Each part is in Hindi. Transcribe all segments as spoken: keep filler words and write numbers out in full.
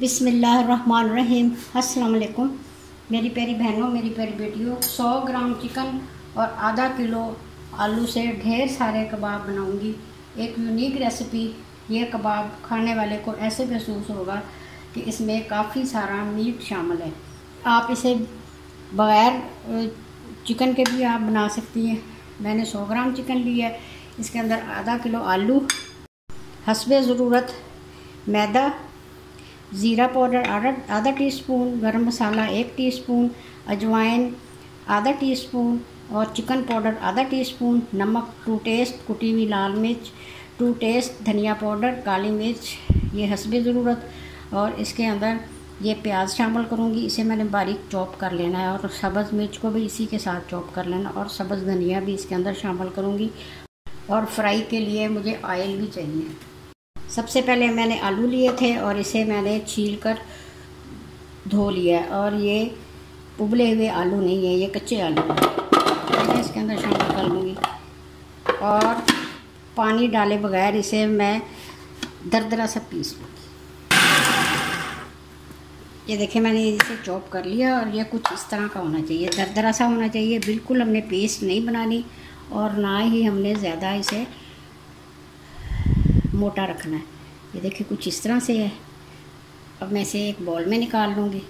बिस्मिल्लाहिर्रहमानिर्रहीम। अस्सलाम वालेकुम मेरी प्यारी बहनों, मेरी प्यारी बेटियों। सौ ग्राम चिकन और आधा किलो आलू से ढेर सारे कबाब बनाऊंगी। एक यूनिक रेसिपी। ये कबाब खाने वाले को ऐसे महसूस होगा कि इसमें काफ़ी सारा मीट शामिल है। आप इसे बग़ैर चिकन के भी आप बना सकती हैं। मैंने सौ ग्राम चिकन लिया है, इसके अंदर आधा किलो आलू, हस्बे ज़रूरत मैदा, ज़ीरा पाउडर आधा आधा टीस्पून, गरम मसाला एक टीस्पून, अजवाइन आधा टीस्पून और चिकन पाउडर आधा टीस्पून, नमक टू टेस्ट, कुटी हुई लाल मिर्च टू टेस्ट, धनिया पाउडर, काली मिर्च, ये हस्बे ज़रूरत। और इसके अंदर ये प्याज शामिल करूँगी। इसे मैंने बारीक चॉप कर लेना है और सब्ज़ मिर्च को भी इसी के साथ चॉप कर लेना, और सब्ज़ धनिया भी इसके अंदर शामिल करूँगी। और फ्राई के लिए मुझे ऑयल भी चाहिए। सबसे पहले मैंने आलू लिए थे और इसे मैंने छील कर धो लिया, और ये उबले हुए आलू नहीं है, ये कच्चे आलू हैं। मैं इसके अंदर शामिल कर लूँगी और पानी डाले बगैर इसे मैं दरदरा सा पीस लूँगी। ये देखिए मैंने इसे चॉप कर लिया और ये कुछ इस तरह का होना चाहिए, दरदरा सा होना चाहिए। बिल्कुल हमने पेस्ट नहीं बनानी और ना ही हमने ज़्यादा इसे मोटा रखना है। ये देखिए कुछ इस तरह से है। अब मैं इसे एक बॉल में निकाल लूँगी।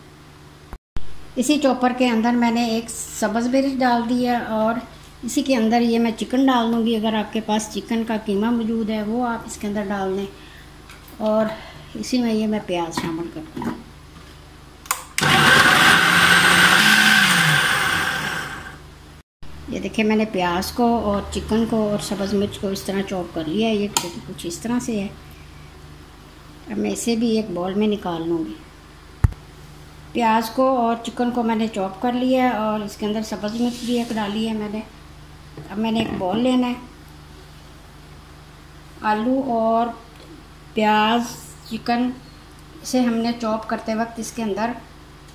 इसी चॉपर के अंदर मैंने एक सब्ज़ मिर्च डाल दी है और इसी के अंदर ये मैं चिकन डाल दूँगी। अगर आपके पास चिकन का कीमा मौजूद है वो आप इसके अंदर डाल दें, और इसी में ये मैं प्याज शामिल कर दूँगी। ये देखिए मैंने प्याज को और चिकन को और सब्ज़ मिर्च को इस तरह चॉप कर लिया है। ये कुछ इस तरह से है। अब मैं इसे भी एक बॉल में निकाल लूँगी। प्याज को और चिकन को मैंने चॉप कर लिया है और इसके अंदर सब्ज़ मिर्च भी एक डाली है मैंने। अब मैंने एक बॉल लेना है। आलू और प्याज चिकन इसे हमने चॉप करते वक्त इसके अंदर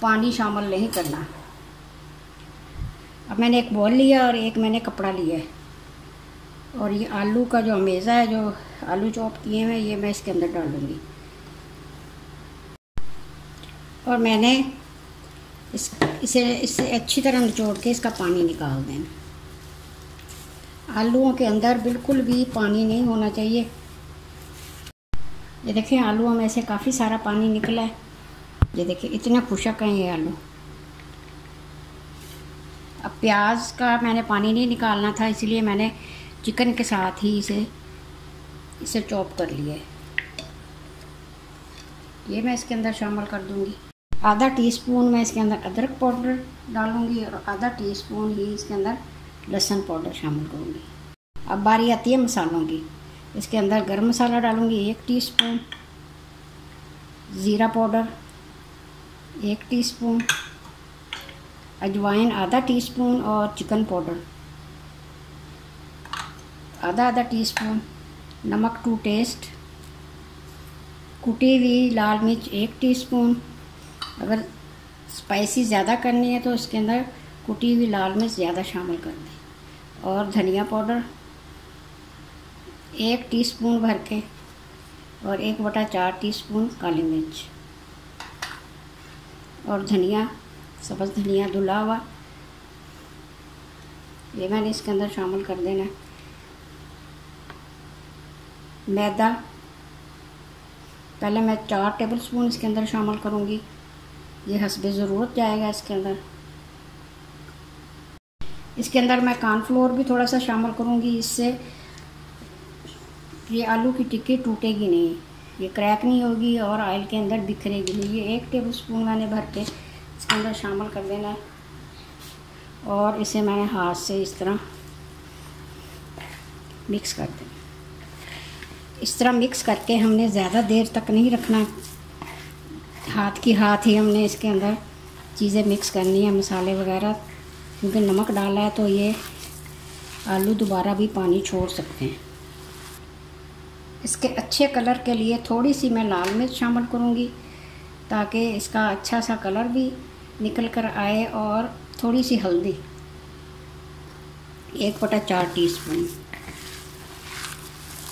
पानी शामिल नहीं करना। अब मैंने एक बॉल लिया और एक मैंने कपड़ा लिया है, और ये आलू का जो अमेज़ा है, जो आलू चॉप किए हुए, ये मैं इसके अंदर डालूँगी। और मैंने इस इसे इससे अच्छी तरह निचोड़ के इसका पानी निकाल देना। आलूओं के अंदर बिल्कुल भी पानी नहीं होना चाहिए। ये देखिए आलूओं में से काफ़ी सारा पानी निकला है। ये देखिए इतने खुशक हैं ये आलू। अब प्याज का मैंने पानी नहीं निकालना था, इसलिए मैंने चिकन के साथ ही इसे इसे चॉप कर लिया। ये मैं इसके अंदर शामिल कर दूंगी। आधा टीस्पून मैं इसके अंदर अदरक पाउडर डालूंगी और आधा टीस्पून ही इसके अंदर लहसुन पाउडर शामिल करूंगी। अब बारी आती है मसालों की। इसके अंदर गरम मसाला डालूंगी एक टीस्पून, ज़ीरा पाउडर एक टीस्पून, अजवाइन आधा टीस्पून और चिकन पाउडर आधा आधा टीस्पून, नमक टू टेस्ट, कुटी हुई लाल मिर्च एक टीस्पून। अगर स्पाइसी ज़्यादा करनी है तो इसके अंदर कुटी हुई लाल मिर्च ज़्यादा शामिल कर दें, और धनिया पाउडर एक टीस्पून भर के, और एक बटा चार टीस्पून काली मिर्च, और धनिया सब्ज़ धनिया धुला हुआ, ये मैंने इसके अंदर शामिल कर देना। मैदा पहले मैं चार टेबलस्पून इसके अंदर शामिल करूँगी, ये हस्बे ज़रूरत जाएगा इसके अंदर। इसके अंदर मैं कॉर्नफ्लोर भी थोड़ा सा शामिल करूँगी, इससे ये आलू की टिक्की टूटेगी नहीं, ये क्रैक नहीं होगी और ऑयल के अंदर बिखरेगी नहीं। ये एक टेबलस्पून मैंने भर के इसके अंदर शामिल कर देना है, और इसे मैंने हाथ से इस तरह मिक्स कर देना। इस तरह मिक्स करके हमने ज़्यादा देर तक नहीं रखना, हाथ की हाथ ही हमने इसके अंदर चीज़ें मिक्स करनी है, मसाले वगैरह, क्योंकि नमक डाला है तो ये आलू दोबारा भी पानी छोड़ सकते हैं। इसके अच्छे कलर के लिए थोड़ी सी मैं लाल मिर्च शामिल करूँगी ताकि इसका अच्छा सा कलर भी निकल कर आए, और थोड़ी सी हल्दी एक बटा चार टीस्पून।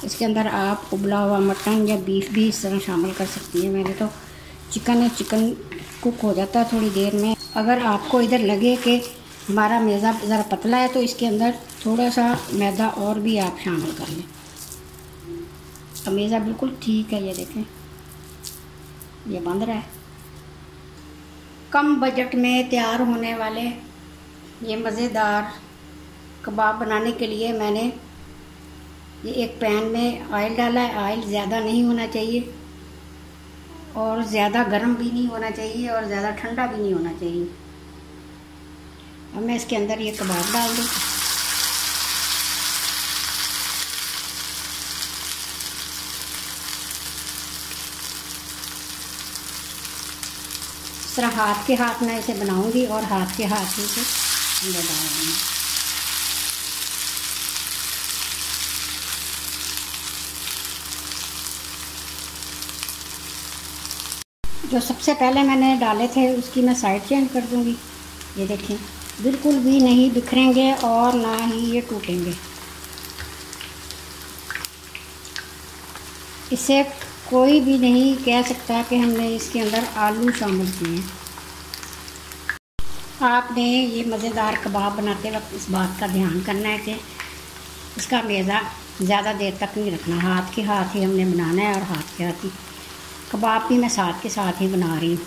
इसके अंदर आप उबला हुआ मटन या बीफ भी इस तरह शामिल कर सकती हैं। मैंने तो चिकन है, चिकन कुक हो जाता है थोड़ी देर में। अगर आपको इधर लगे कि हमारा मैदा ज़रा पतला है तो इसके अंदर थोड़ा सा मैदा और भी आप शामिल कर लें। तो मैदा बिल्कुल ठीक है, ये देखें ये बंद रहा है। कम बजट में तैयार होने वाले ये मज़ेदार कबाब बनाने के लिए मैंने ये एक पैन में ऑयल डाला है। ऑयल ज़्यादा नहीं होना चाहिए और ज़्यादा गर्म भी नहीं होना चाहिए और ज़्यादा ठंडा भी नहीं होना चाहिए। अब मैं इसके अंदर ये कबाब डाल दूँ। इस तरह हाथ के हाथ मैं इसे बनाऊंगी और हाथ के हाथ ही इसे अंदर डालूंगी। जो सबसे पहले मैंने डाले थे उसकी मैं साइड चेंज कर दूंगी। ये देखें बिल्कुल भी नहीं बिखरेंगे और ना ही ये टूटेंगे। इसे कोई भी नहीं कह सकता कि हमने इसके अंदर आलू शामिल किए। आपने ये मज़ेदार कबाब बनाते वक्त इस बात का ध्यान करना है कि इसका मैदा ज़्यादा देर तक नहीं रखना, हाथ के हाथ ही हमने बनाना है और हाथ के हाथ ही। कबाब भी मैं साथ के साथ ही बना रही हूँ।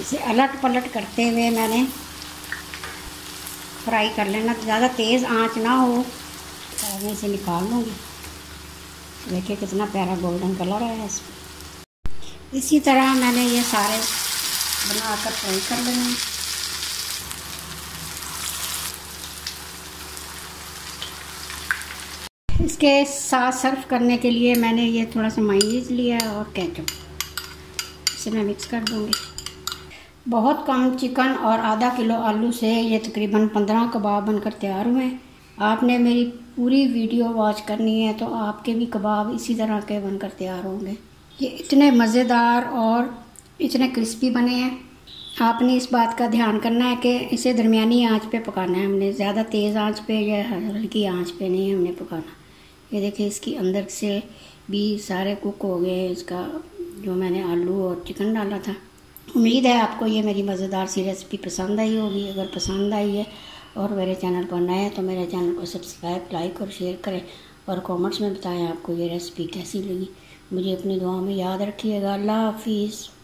इसे अलट पलट करते हुए मैंने फ्राई कर लेना। ज़्यादा तेज़ आंच ना हो। अब मैं इसे निकाल लूँगी। देखिए कितना प्यारा गोल्डन कलर है इसमें। इसी तरह मैंने ये सारे बना कर फ्राई कर लेने। इसके साथ सर्व करने के लिए मैंने ये थोड़ा सा मायोनीज लिया है और केचप, इसे मैं मिक्स कर दूँगी। बहुत कम चिकन और आधा किलो आलू से ये तकरीबन पंद्रह कबाब बनकर तैयार हुए हैं। आपने मेरी पूरी वीडियो वॉच करनी है तो आपके भी कबाब इसी तरह के बनकर तैयार होंगे। ये इतने मज़ेदार और इतने क्रिस्पी बने हैं। आपने इस बात का ध्यान करना है कि इसे दरमियानी आंच पे पकाना है। हमने ज़्यादा तेज़ आंच पे या हल्की आंच पे नहीं हमने पकाना। ये देखिए इसकी अंदर से भी सारे कुक हो गए, इसका जो मैंने आलू और चिकन डाला था। उम्मीद है आपको ये मेरी मज़ेदार सी रेसिपी पसंद आई होगी। अगर पसंद आई है और मेरे चैनल पर नए हैं तो मेरे चैनल को सब्सक्राइब, लाइक और शेयर करें और कमेंट्स में बताएं आपको ये रेसिपी कैसी लगी। मुझे अपनी दुआ में याद रखिएगा। अल्लाह हाफिज़।